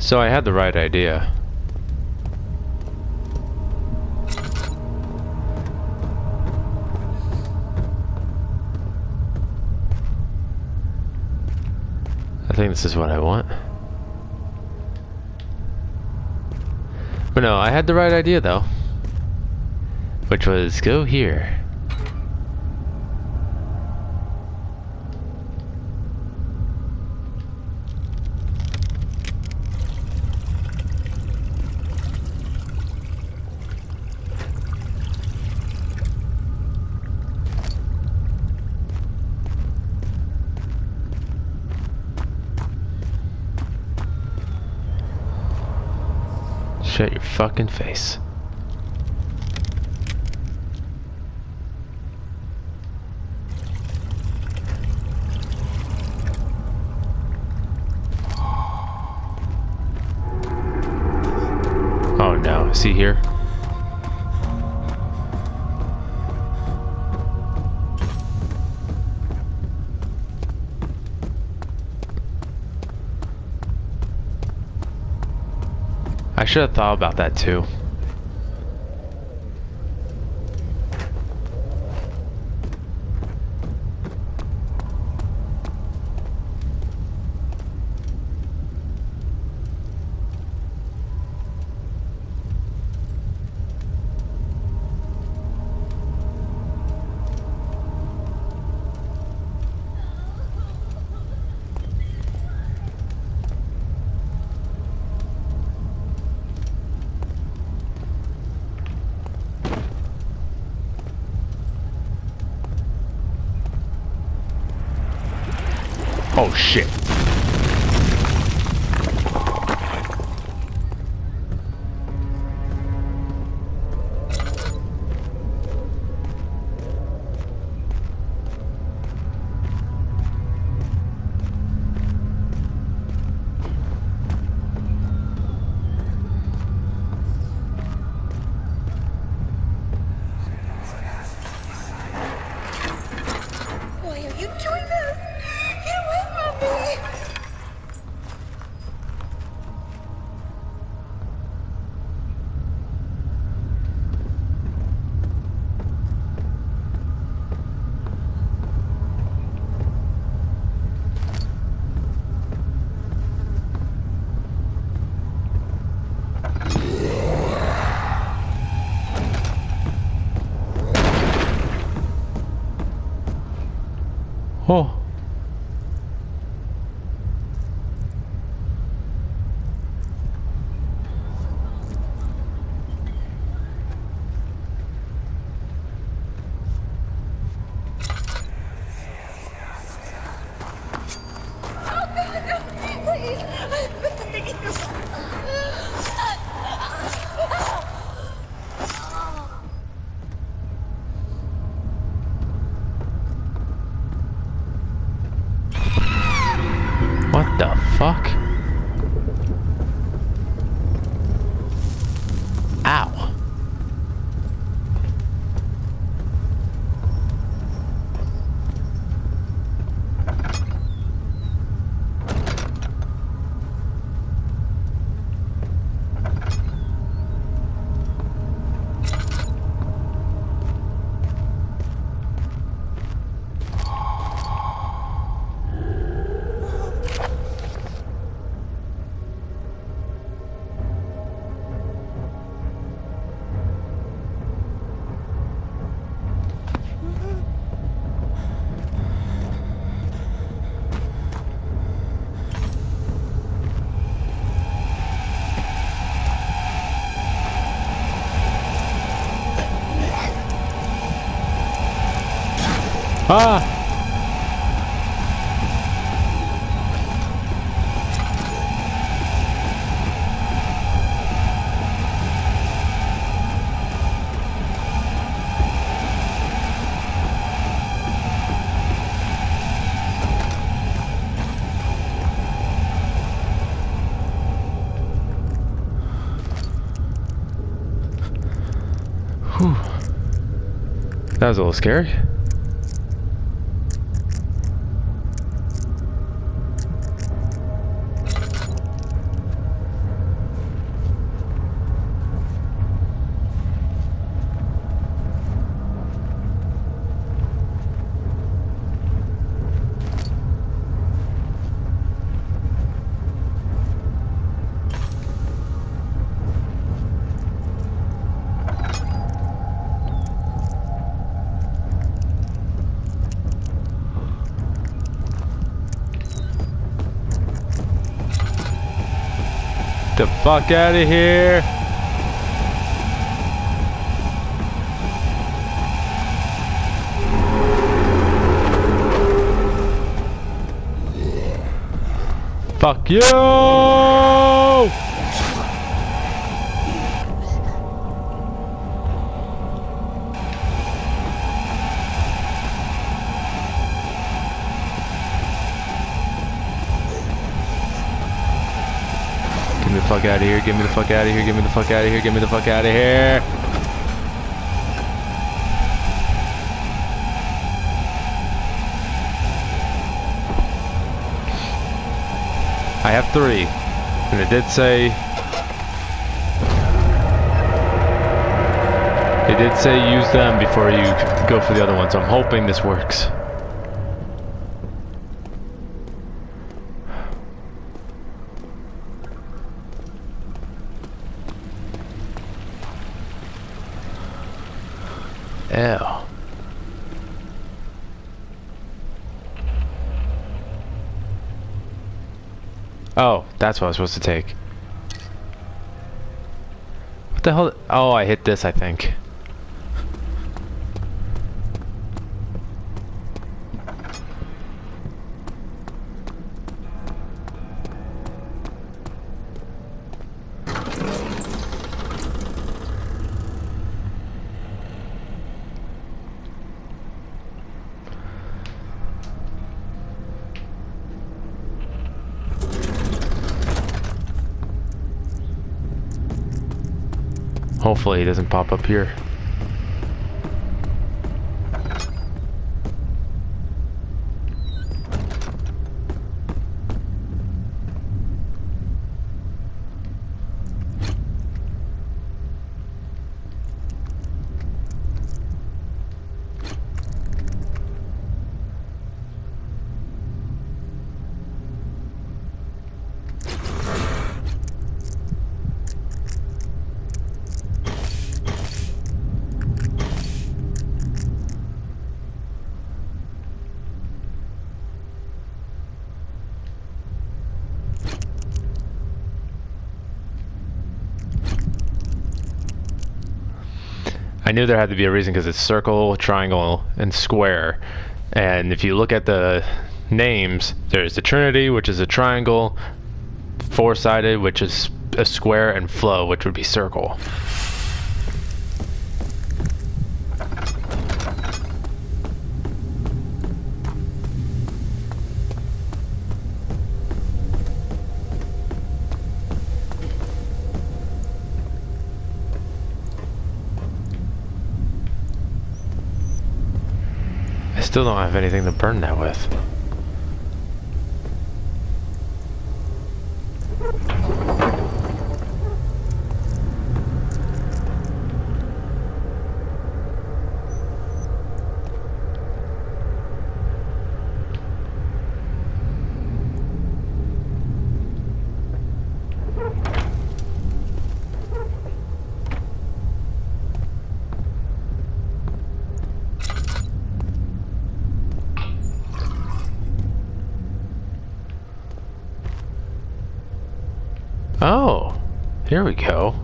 So I had the right idea. I think this is what I want. But no, I had the right idea though. Which was, go here. Shut your fucking face. Oh no, see here? I should have thought about that too. Oh shit. Oh. What the fuck? Ow. Ah! Whew. That was a little scary. the fuck out of here. Fuck you! Get me the fuck out of here, get me the fuck out of here, get me the fuck out of here, get me the fuck out of here! I have 3, and it did say use them before you go for the other one, so I'm hoping this works. Ew. Oh, that's what I was supposed to take. What the hell? Oh, I hit this, I think. Hopefully he doesn't pop up here. I knew there had to be a reason because it's circle, triangle, and square. And if you look at the names, there's the Trinity, which is a triangle, four-sided, which is a square, and flow, which would be circle. Still don't have anything to burn that with. Oh, here we go.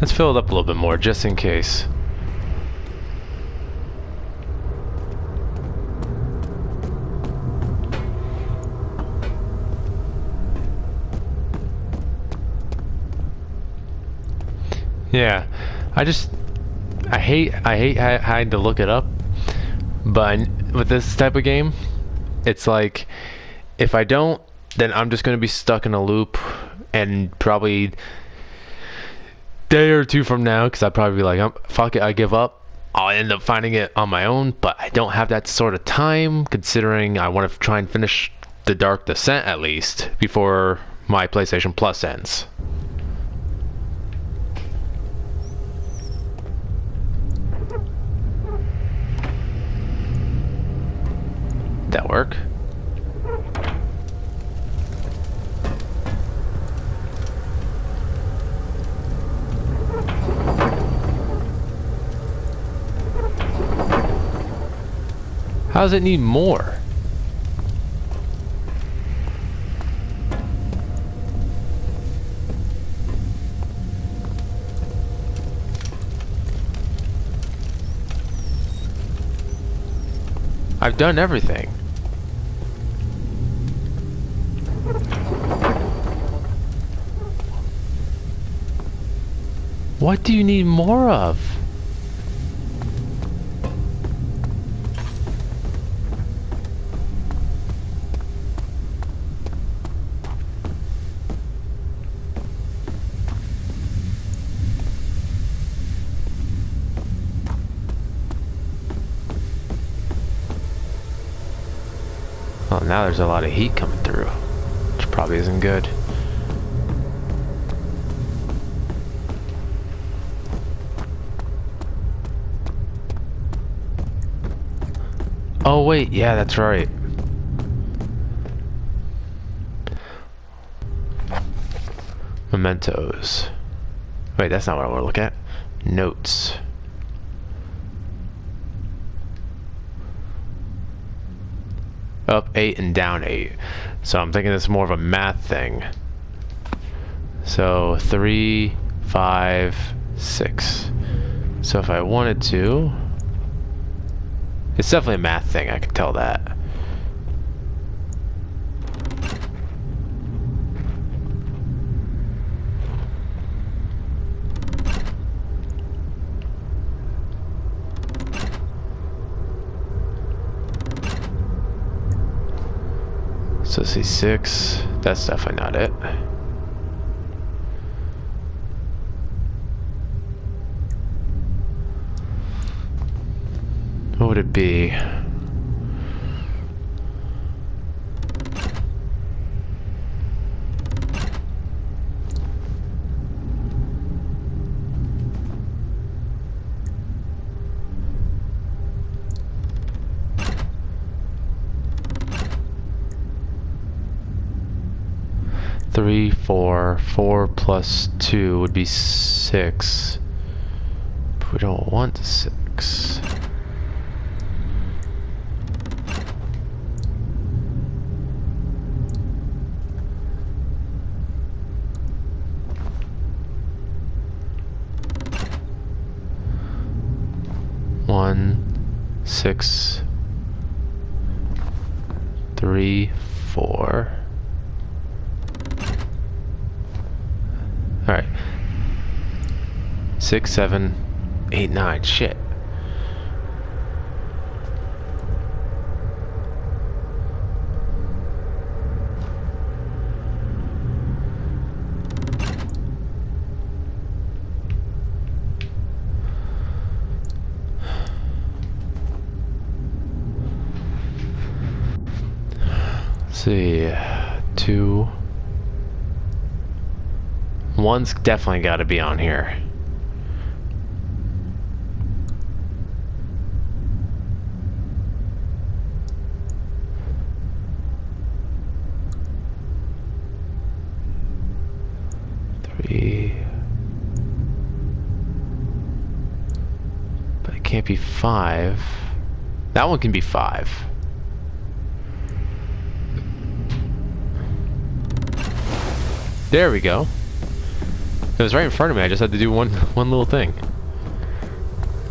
Let's fill it up a little bit more, just in case. Yeah, I hate having to look it up, but with this type of game, it's like, if I don't, then I'm just going to be stuck in a loop, and probably day or two from now, because I'd probably be like, fuck it, I give up. I'll end up finding it on my own, but I don't have that sort of time, considering I want to try and finish The Dark Descent, at least, before my PlayStation Plus ends. That work? How does it need more? I've done everything. What do you need more of? Well, now there's a lot of heat coming through, which probably isn't good. Oh wait, yeah, that's right. Mementos. Wait, that's not what I want to look at. Notes. Up 8 and down 8. So I'm thinking it's more of a math thing. So 3, 5, 6. So if I wanted to... It's definitely a math thing, I can tell that. So let's see, 6, that's definitely not it. What would it be? Three, 4 plus 2 would be 6. But we don't want 6. Six, 3, 4. All right, 6, 7, 8, 9. Shit. See, 2. 1's definitely got to be on here. Three, but it can't be 5. That one can be 5. There we go. It was right in front of me. I just had to do one little thing.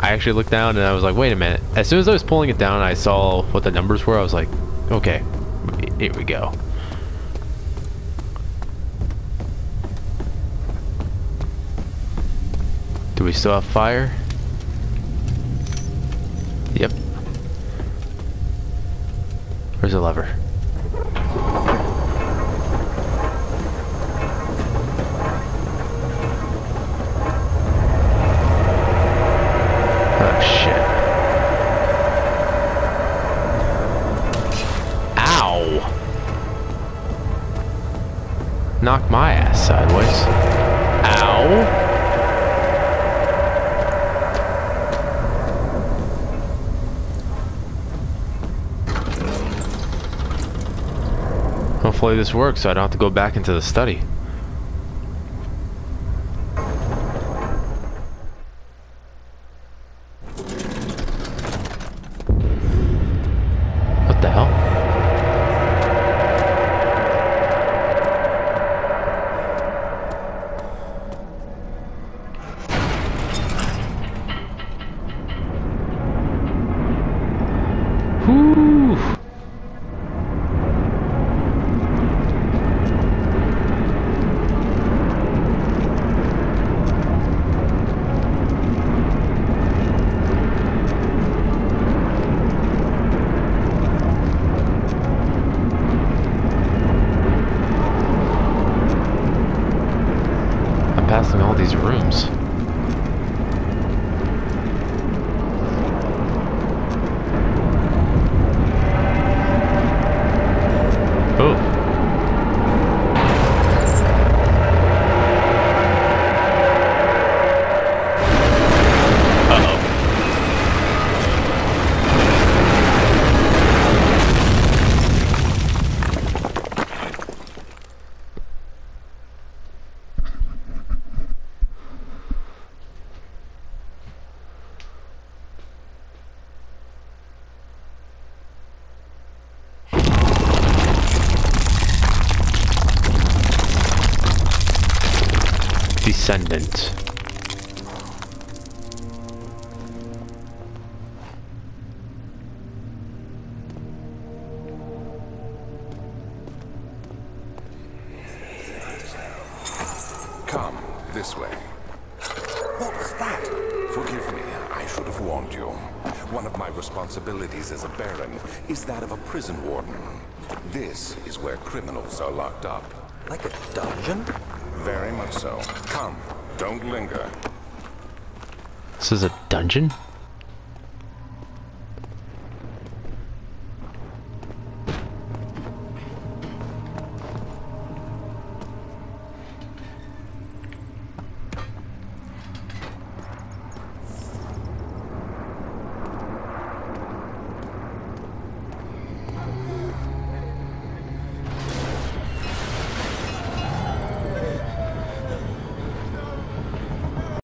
I actually looked down and I was like, wait a minute. As soon as I was pulling it down, I saw what the numbers were. I was like, okay, here we go. Do we still have fire? Yep. Where's the lever? Knock my ass sideways. Ow! Hopefully this works so I don't have to go back into the study. passing all these rooms. Descendant. Come, this way. What was that? Forgive me, I should have warned you. One of my responsibilities as a baron is that of a prison warden. This is where criminals are locked up. Like a dungeon? Very much so. Come, don't linger. This is a dungeon?